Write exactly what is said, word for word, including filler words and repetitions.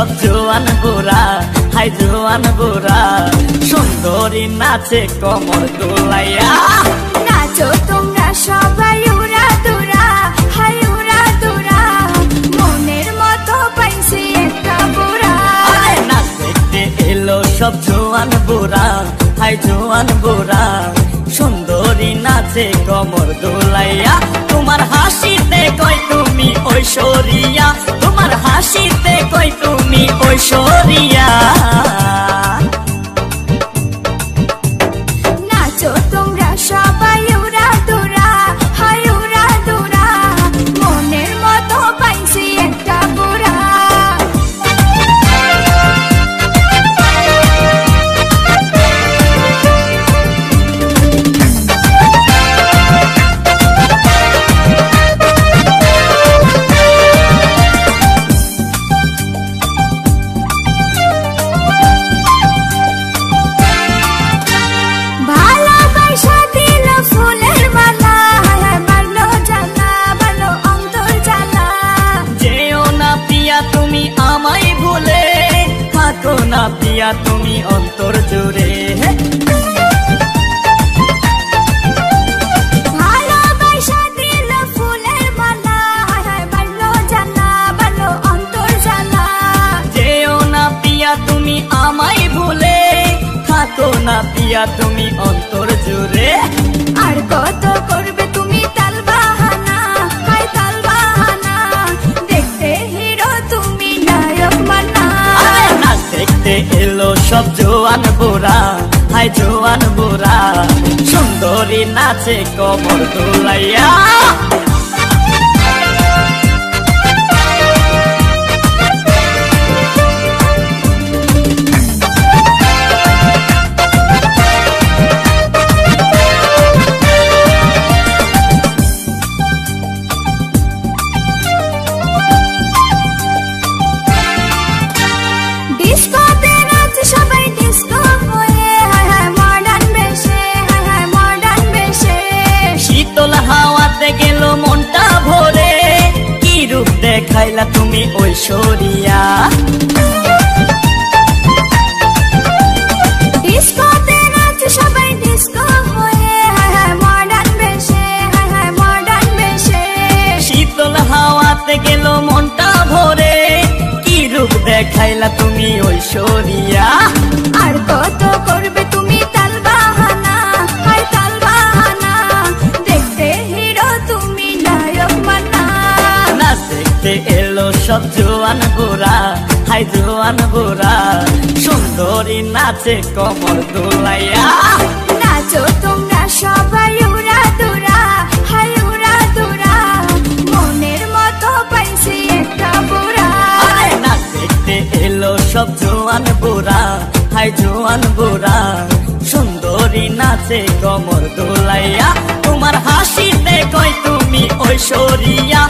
সব জোয়ান বুড়া, হাই জোয়ান বুড়া, সুন্দরী নাচে কোমর দুলাইয়া। নাচো তোমরা সবাই উড়া দুরা, হাই উড়া দুরা, মনের মতো পাইছি একটা বুড়া। নাচতে এলো সব জোয়ান বুড়া, হাই জোয়ান বুড়া, সুন্দরী নাচে কোমর দুলাইয়া। তোমার হাসিতে কই তুমি ঐশ্বরিয়া, তোমার হাসিতে কই তুমি ঐশ্বরিয়া। নাচো তোমরা সবাই উড়া দুরা, হাই উড়া দুরা, মনের মতো পাইছি একটা বুড়া। পিয়া তুমি অন্তর জুড়ে ভালোবাসা দিল ফুলের মালা, বাড়লো জানা বাড়লো অন্তর জানা। যেও না পিয়া তুমি আমায় ভুলে, থাকো না পিয়া তুমি অন্তর জুড়ে। আর কত করবে তুমি তাল বাহানা, হায় তাল বাহানা, দেখতে হিরো তুমি নায়ক মানা। দেখতে এলো সব জোয়ান বুড়া, হাই জোয়ান বুড়া, সুন্দরী নাচে কোমর দুলাইয়া। খাইলা তুমি ঐশ্বরিয়া। ডিস্কোতে নাচে সবাই ডিস্কো হয়ে, হায় হায় মডার্ন বেশে, হায় হায় মডার্ন বেশে। শীতল হাওয়াতে গেল মনটা ভরে, কি রূপ দেখাইলা তুমি ঐশ্বরিয়া। আর কত করবে তুমি তাল বাহানা, হায় তাল বাহানা, দেখতে হিরো তুমি নায়ক মানা। এলো সব জোয়ান বুড়া, হাই জোয়ান বুড়া, সুন্দরী নাচে কোমর দুলাইয়া। নাচো তোমরা সবাই উড়া দুরা, হাই উড়া দুরা, মনের মতো পাইছি একটা বুড়া। নাচতে এলো সব জোয়ান বুড়া, হাই জোয়ান বুড়া, সুন্দরী নাচে কোমর দুলাইয়া। তোমার হাসিতে কই তুমি ঐশ্বরিয়া।